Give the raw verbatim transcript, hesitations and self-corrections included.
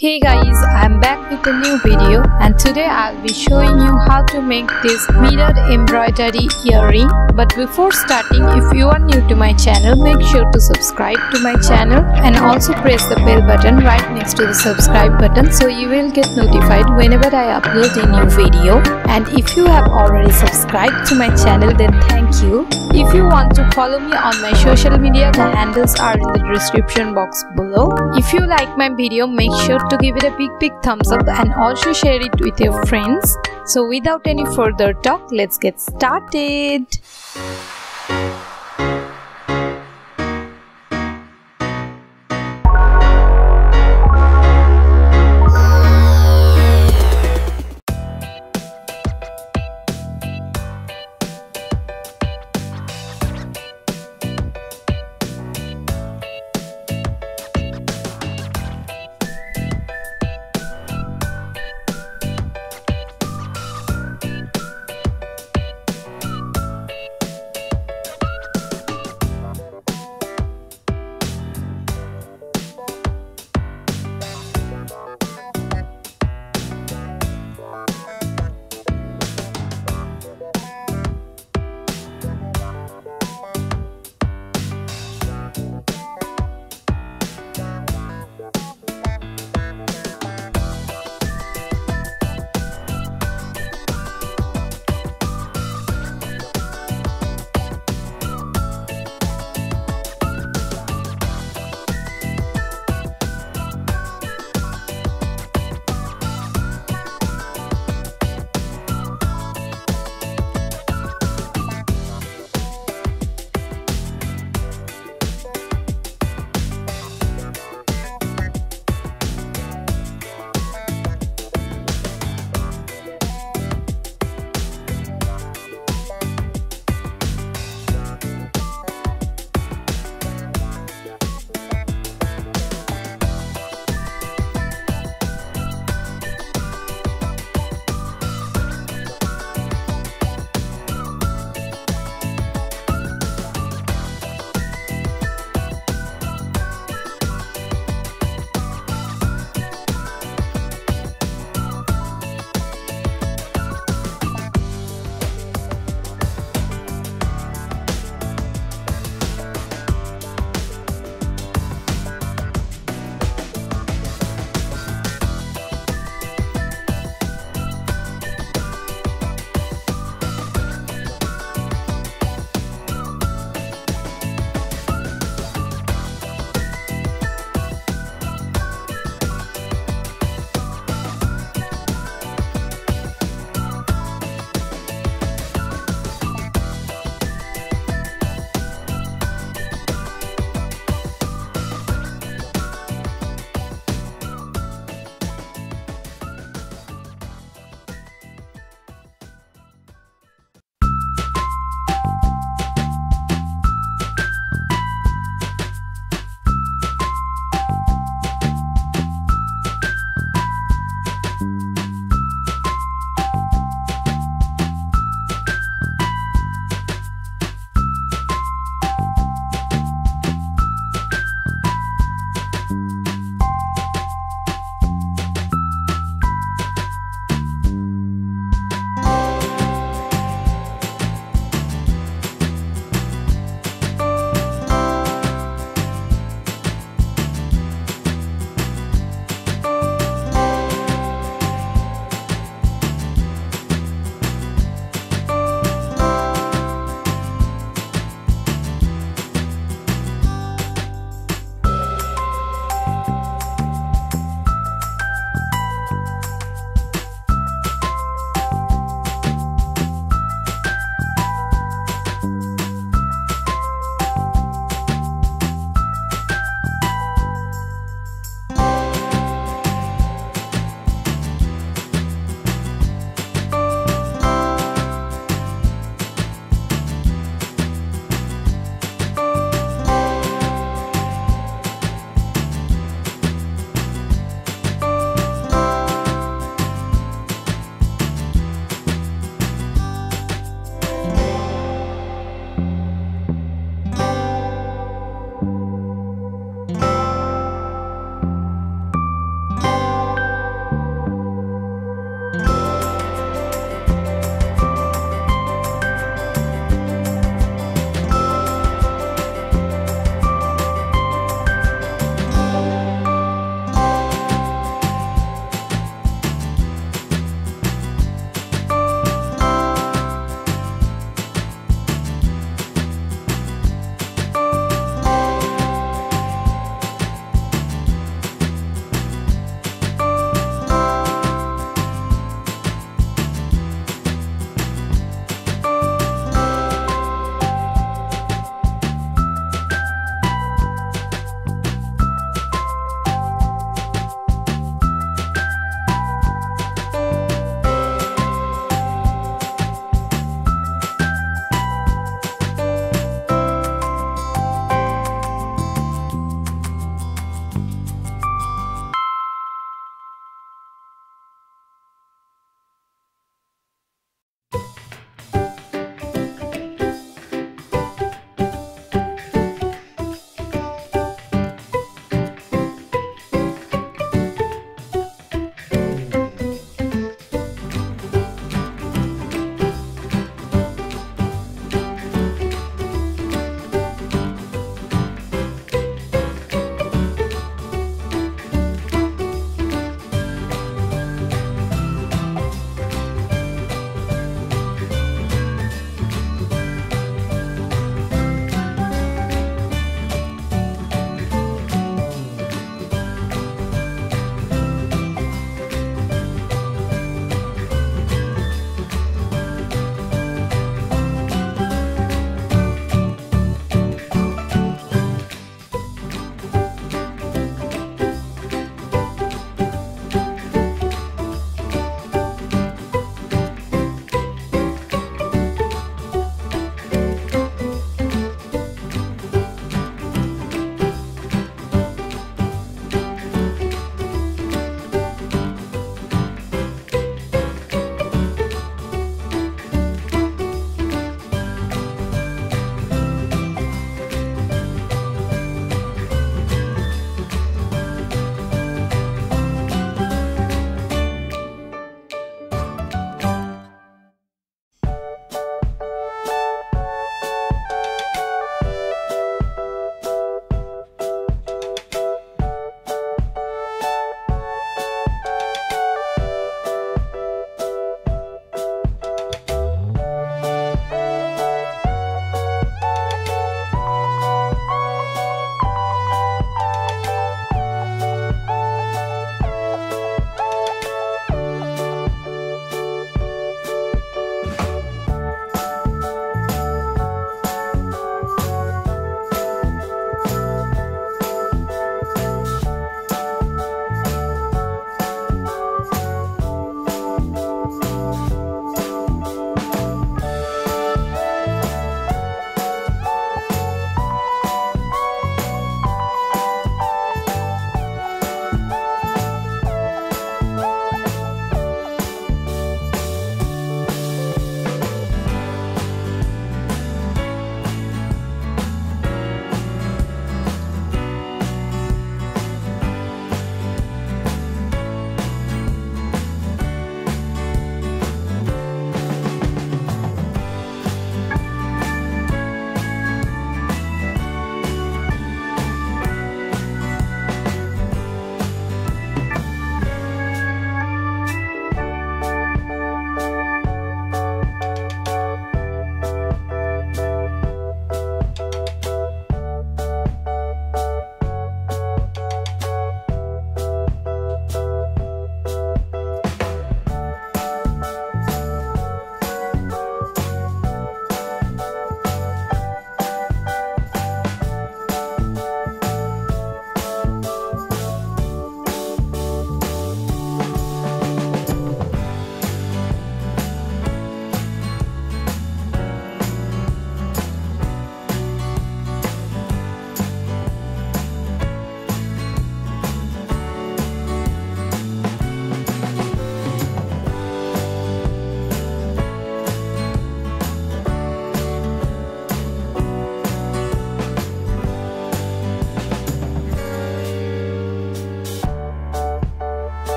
Hey guys, I'm back with a new video, and today I'll be showing you how to make this mirrored embroidery earring. But before starting, if you are new to my channel, make sure to subscribe to my channel and also press the bell button right next to the subscribe button, so you will get notified whenever I upload a new video. And if you have already subscribed to my channel, then thank you. If you want to follow me on my social media, the handles are in the description box below. If you like my video, make sure to to give it a big big thumbs up and also share it with your friends. So without any further talk, let's get started.